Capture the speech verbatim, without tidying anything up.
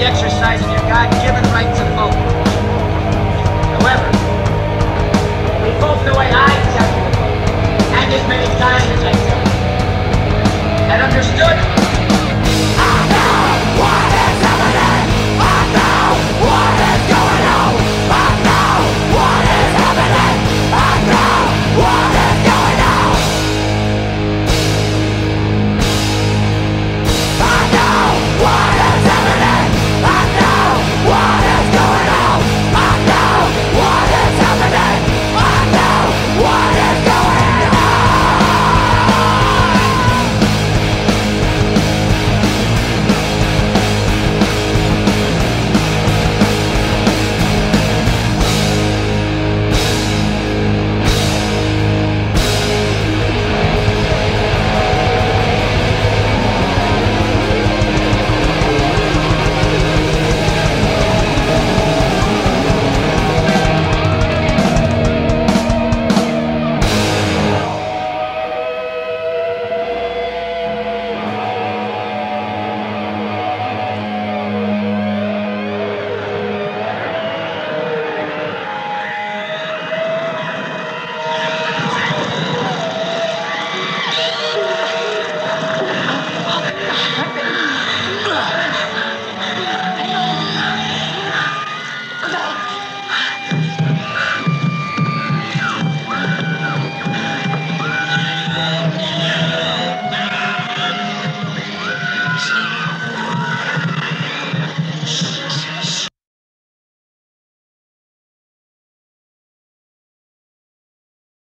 fully exercising your God-given right to vote. However, we vote the way I tell you, and as many times as I tell you. That understood?